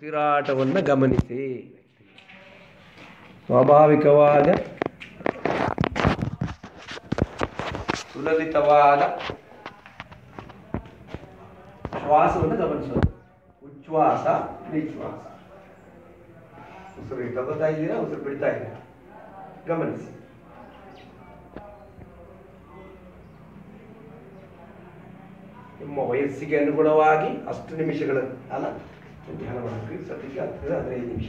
ಉಸಿರಾಟವನ್ನು ಗಮನಿಸಿ. ಸ್ವಾಭಾವಿಕವಾದ ಸುಲಲಿತವಾದ ಶ್ವಾಸವನ್ನು ಗಮನಿಸೋದು, ಉಚ್ಛ್ವಾಸ ನಿಶ್ವಾಸ. ಉಸಿರು ತಗೋತಾ ಇದ್ದೀರಾ, ಉಸಿರು ಬಿಡ್ತಾ ಇದ್ದೀರಾ ಗಮನಿಸಿ. ನಿಮ್ಮ ವಯಸ್ಸಿಗೆ ಅನುಗುಣವಾಗಿ 10 ನಿಮಿಷಗಳನ್ನು ಅಲ್ಲ ಧ್ಯಾನ ಮಾಡಬೇಕು. ಸದ್ಯಕ್ಕೆ 10 ನಿಮಿಷ.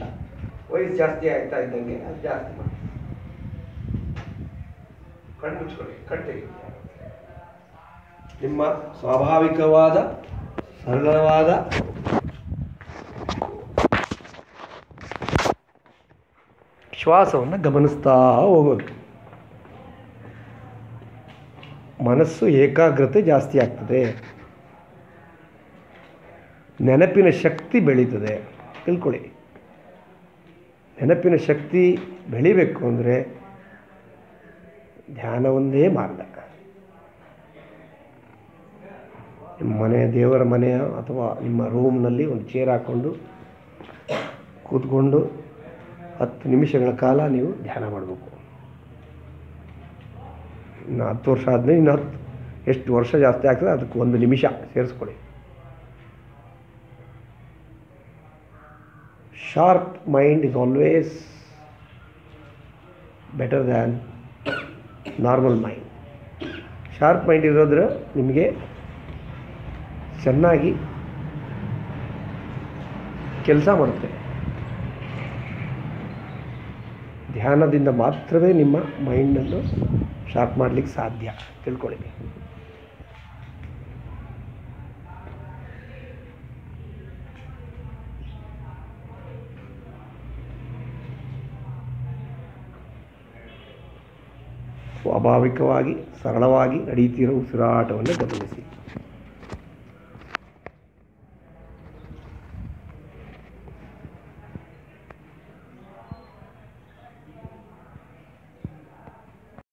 ವಯಸ್ಸು ಜಾಸ್ತಿ ಆಗ್ತಾ ಇದ್ದಂಗೆ ಅದು ಜಾಸ್ತಿ ಮಾಡಿ. ಕಣ್ಣು ಮುಚ್ಕೊಳ್ಳಿ, ಕಟ್ಟೆಗೆ ನಿಮ್ಮ ಸ್ವಾಭಾವಿಕವಾದ ಸರಳವಾದ ಶ್ವಾಸವನ್ನು ಗಮನಿಸ್ತಾ ಹೋಗೋದು. ಮನಸ್ಸು ಏಕಾಗ್ರತೆ ಜಾಸ್ತಿ ಆಗ್ತದೆ, ನೆನಪಿನ ಶಕ್ತಿ ಬೆಳೀತದೆ. ತಿಳ್ಕೊಳ್ಳಿ, ನೆನಪಿನ ಶಕ್ತಿ ಬೆಳಿಬೇಕು ಅಂದರೆ ಧ್ಯಾನ ಒಂದೇ ಮಾರ್ಗ. ನಿಮ್ಮ ಮನೆ, ದೇವರ ಮನೆ ಅಥವಾ ನಿಮ್ಮ ರೂಮ್ನಲ್ಲಿ ಒಂದು ಚೇರ್ ಹಾಕ್ಕೊಂಡು ಕೂತ್ಕೊಂಡು 10 ನಿಮಿಷಗಳ ಕಾಲ ನೀವು ಧ್ಯಾನ ಮಾಡಬೇಕು. ಇನ್ನು 10 ವರ್ಷ ಆದಮೇಲೆ ಇನ್ನು ಎಷ್ಟು ವರ್ಷ ಜಾಸ್ತಿ ಆಗ್ತದೆ ಅದಕ್ಕೆ 1 ನಿಮಿಷ ಸೇರಿಸ್ಕೊಳ್ಳಿ. Sharp mind is always better than normal mind. Sharp mind ಇರೋದ್ರೆ ನಿಮಗೆ ಚೆನ್ನಾಗಿ ಕೆಲಸ ಮಾಡುತ್ತೆ. ಧ್ಯಾನದಿಂದ ಮಾತ್ರವೇ ನಿಮ್ಮ ಮೈಂಡನ್ನು ಶಾರ್ಪ್ ಮಾಡಲಿಕ್ಕೆ ಸಾಧ್ಯ. ತಿಳ್ಕೊಳ್ಳಿ, ಸ್ವಾಭಾವಿಕವಾಗಿ ಸರಳವಾಗಿ ನಡೆಯುತ್ತಿರೋ ಉಸಿರಾಟವನ್ನು ಗಮನಿಸಿ.